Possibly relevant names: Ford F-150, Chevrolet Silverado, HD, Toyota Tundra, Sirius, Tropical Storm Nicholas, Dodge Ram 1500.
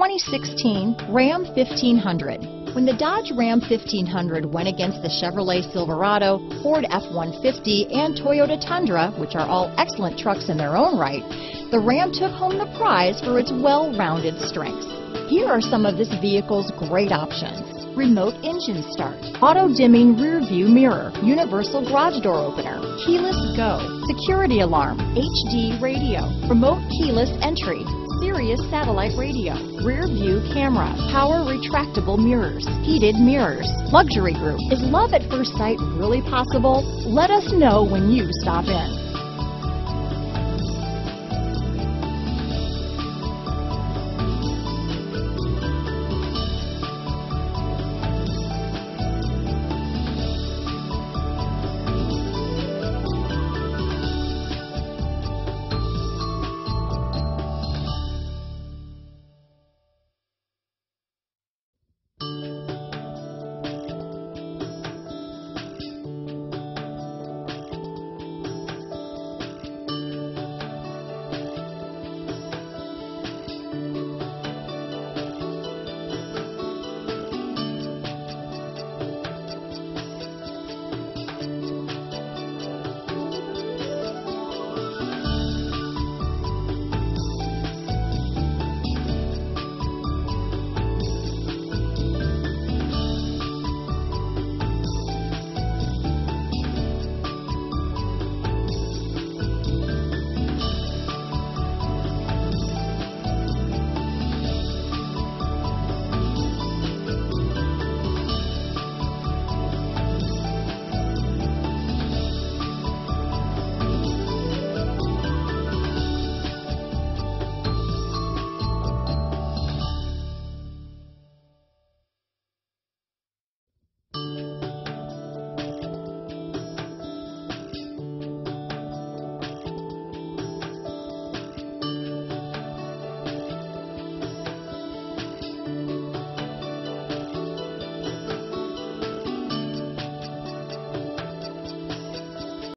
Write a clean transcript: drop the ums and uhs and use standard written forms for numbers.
2016 Ram 1500. When the Dodge Ram 1500 went against the Chevrolet Silverado, Ford F-150, and Toyota Tundra, which are all excellent trucks in their own right, the Ram took home the prize for its well-rounded strengths. Here are some of this vehicle's great options: remote engine start, auto-dimming rear view mirror, universal garage door opener, keyless go, security alarm, HD radio, remote keyless entry, Sirius satellite radio, rear view camera, power retractable mirrors, heated mirrors, luxury group. Is love at first sight really possible? Let us know when you stop in.